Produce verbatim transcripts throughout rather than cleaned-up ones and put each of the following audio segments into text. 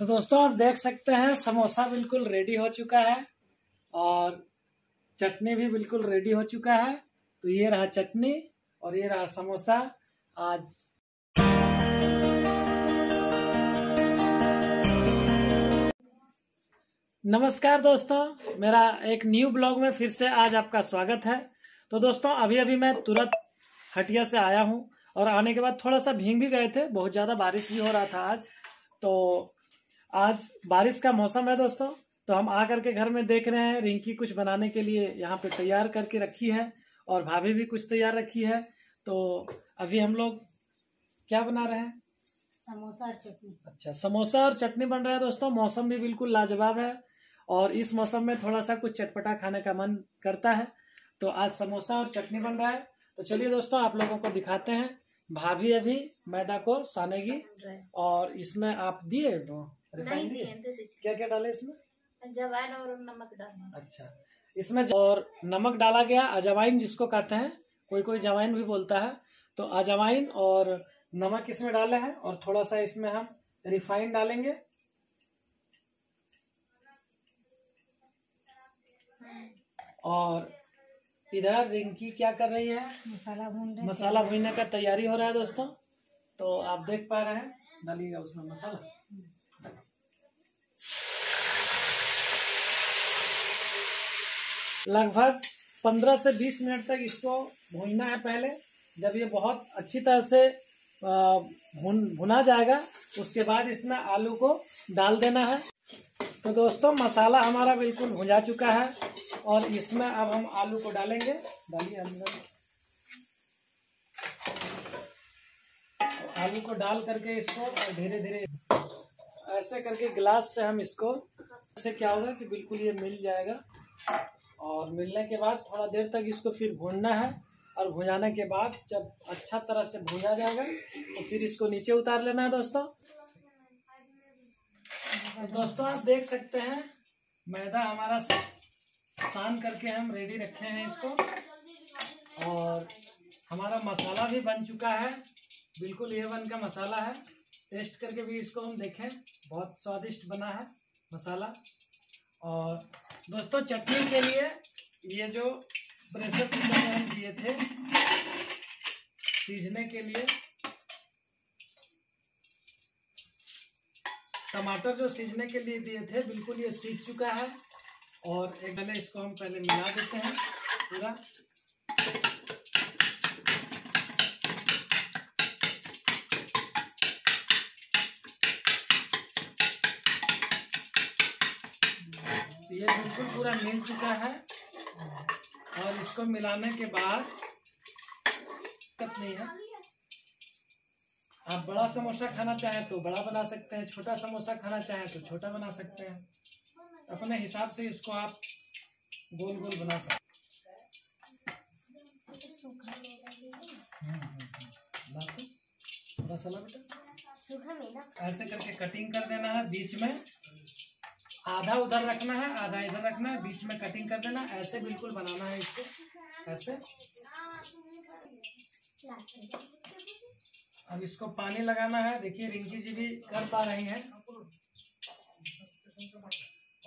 तो दोस्तों आप देख सकते हैं समोसा बिल्कुल रेडी हो चुका है और चटनी भी बिल्कुल रेडी हो चुका है। तो ये रहा चटनी और ये रहा समोसा। आज नमस्कार दोस्तों, मेरा एक न्यू ब्लॉग में फिर से आज आपका स्वागत है। तो दोस्तों अभी अभी मैं तुरंत हटिया से आया हूँ और आने के बाद थोड़ा सा भीग भी गए थे, बहुत ज़्यादा बारिश भी हो रहा था आज। तो आज बारिश का मौसम है दोस्तों, तो हम आ करके घर में देख रहे हैं रिंकी कुछ बनाने के लिए यहाँ पे तैयार करके रखी है और भाभी भी कुछ तैयार रखी है। तो अभी हम लोग क्या बना रहे हैं? समोसा और चटनी। अच्छा, समोसा और चटनी बन रहा है दोस्तों। मौसम भी बिल्कुल लाजवाब है और इस मौसम में थोड़ा सा कुछ चटपटा खाने का मन करता है। तो आज समोसा और चटनी बन रहा है। तो चलिए दोस्तों आप लोगों को दिखाते हैं। भाभी अभी मैदा को सानेगी और इसमें आप दिए तो रिफाइन दिए, क्या क्या डाले इसमें? अजवाइन और नमक डाला। अच्छा, इसमें और नमक डाला गया, अजवाइन जिसको कहते हैं, कोई कोई जवाइन भी बोलता है। तो अजवाइन और नमक इसमें डाले हैं और थोड़ा सा इसमें हम रिफाइन डालेंगे। और इधर रिंकी क्या कर रही है? मसाला भूनने मसाला भूनने का तैयारी हो रहा है दोस्तों। तो आप देख पा रहे हैं, डालिएगा उसमें मसाला। लगभग पंद्रह से बीस मिनट तक इसको भूनना है। पहले जब ये बहुत अच्छी तरह से भून भुना जाएगा उसके बाद इसमें आलू को डाल देना है। तो दोस्तों मसाला हमारा बिल्कुल भुना चुका है और इसमें अब हम आलू को डालेंगे। डालिए आलू, आलू को डाल करके इसको धीरे धीरे ऐसे करके गिलास से हम इसको, इससे क्या होगा कि बिल्कुल ये मिल जाएगा। और मिलने के बाद थोड़ा देर तक इसको फिर भूनना है और भुनाने के बाद जब अच्छा तरह से भुना जाएगा तो फिर इसको नीचे उतार लेना है दोस्तों। दोस्तों आप देख सकते हैं मैदा हमारा सान करके हम रेडी रखे हैं इसको। और हमारा मसाला भी बन चुका है, बिल्कुल ए वन का मसाला है। टेस्ट करके भी इसको हम देखें, बहुत स्वादिष्ट बना है मसाला। और दोस्तों चटनी के लिए ये जो प्रेशर कुकर में हम दिए थे सीजने के लिए, टमाटर जो सीजने के लिए दिए थे बिल्कुल ये सीज चुका है। और एक पहले इसको हम पहले मिला देते हैं पूरा। ये बिल्कुल पूरा मिल चुका है और इसको मिलाने के बाद दिक्कत नहीं है। आप बड़ा समोसा खाना चाहें तो बड़ा बना सकते हैं, छोटा समोसा खाना चाहें तो छोटा बना सकते हैं, अपने हिसाब से इसको आप गोल गोल बना सकते। थोड़ा सा बेटा ऐसे करके कटिंग कर देना है, बीच में आधा उधर रखना है आधा इधर रखना है, बीच में कटिंग कर देना। ऐसे बिल्कुल बनाना है इसको, ऐसे। अब इसको पानी लगाना है, देखिए रिंकी जी भी कर पा रही हैं।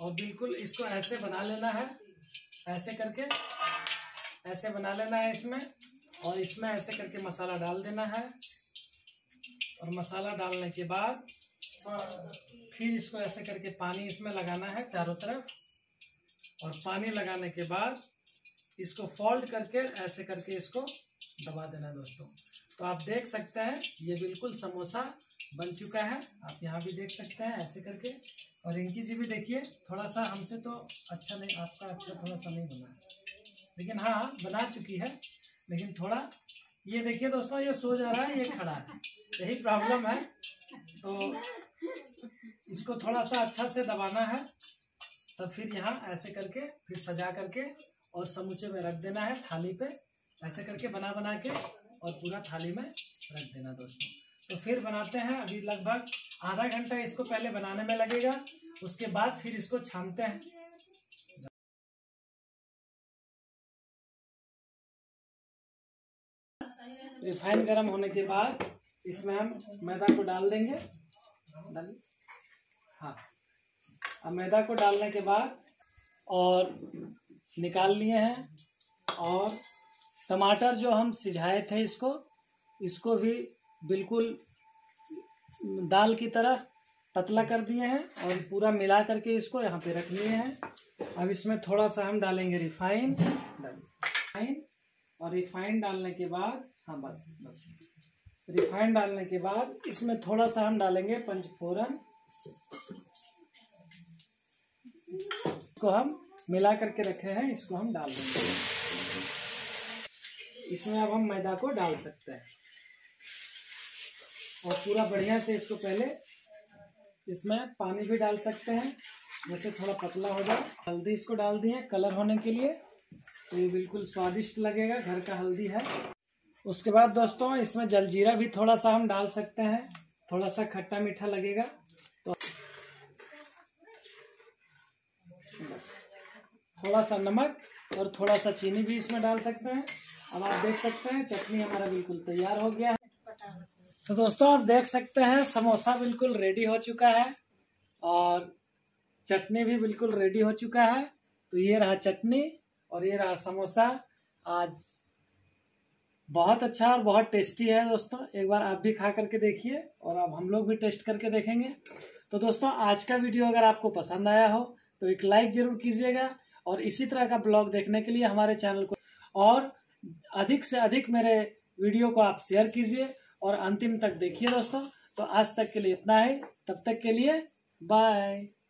और बिल्कुल इसको ऐसे बना लेना है, ऐसे करके ऐसे बना लेना है इसमें। और इसमें ऐसे करके मसाला डाल देना है और मसाला डालने के बाद फिर इसको ऐसे करके पानी इसमें लगाना है चारों तरफ। और पानी लगाने के बाद इसको फोल्ड करके ऐसे करके इसको दबा देना है दोस्तों। तो आप देख सकते हैं ये बिल्कुल समोसा बन चुका है। आप यहाँ भी देख सकते हैं ऐसे करके। और रिंकी जी भी देखिए, थोड़ा सा हमसे तो अच्छा नहीं, आपका अच्छा थोड़ा सा नहीं बना है, लेकिन हाँ बना चुकी है। लेकिन थोड़ा ये देखिए दोस्तों, ये सो जा रहा है, ये खड़ा है, यही प्रॉब्लम है। तो इसको थोड़ा सा अच्छा से दबाना है, तब फिर यहाँ ऐसे करके फिर सजा करके और समूचे में रख देना है थाली पे, ऐसे करके बना बना के और पूरा थाली में रख देना दोस्तों। तो फिर बनाते हैं, अभी लगभग आधा घंटा इसको पहले बनाने में लगेगा, उसके बाद फिर इसको छानते हैं। रिफाइन गरम होने के बाद इसमें हम मैदा को डाल देंगे। हाँ, अब मैदा को डालने के बाद और निकाल लिए हैं, और टमाटर जो हम सिझाए थे इसको इसको भी बिल्कुल दाल की तरह पतला कर दिए हैं और पूरा मिला करके इसको यहाँ पे रख लिए हैं। अब इसमें थोड़ा सा हम डालेंगे रिफाइन रिफाइन और रिफाइन डालने के बाद हाँ बस बस रिफाइन डालने के बाद इसमें थोड़ा सा हम डालेंगे पंचफोरन, इसको हम मिला करके रखे हैं, इसको हम डाल देंगे। इसमें अब हम मैदा को डाल सकते हैं और पूरा बढ़िया से इसको, पहले इसमें पानी भी डाल सकते हैं जैसे थोड़ा पतला हो जाए। हल्दी इसको डाल दिए कलर होने के लिए, तो ये बिल्कुल स्वादिष्ट लगेगा, घर का हल्दी है। उसके बाद दोस्तों इसमें जलजीरा भी थोड़ा सा हम डाल सकते हैं, थोड़ा सा खट्टा मीठा लगेगा तो बस। थोड़ा सा नमक और थोड़ा सा चीनी भी इसमें डाल सकते हैं। अब आप देख सकते हैं चटनी हमारा बिल्कुल तैयार हो गया है। तो दोस्तों आप देख सकते हैं समोसा बिल्कुल रेडी हो चुका है और चटनी भी बिल्कुल रेडी हो चुका है। तो ये रहा चटनी और ये रहा समोसा। आज बहुत अच्छा और बहुत टेस्टी है दोस्तों, एक बार आप भी खा करके देखिए और अब हम लोग भी टेस्ट करके देखेंगे। तो दोस्तों आज का वीडियो अगर आपको पसंद आया हो तो एक लाइक ज़रूर कीजिएगा और इसी तरह का ब्लॉग देखने के लिए हमारे चैनल को और अधिक से अधिक मेरे वीडियो को आप शेयर कीजिए और अंतिम तक देखिए दोस्तों। तो आज तक के लिए इतना ही, तब तक के लिए बाय।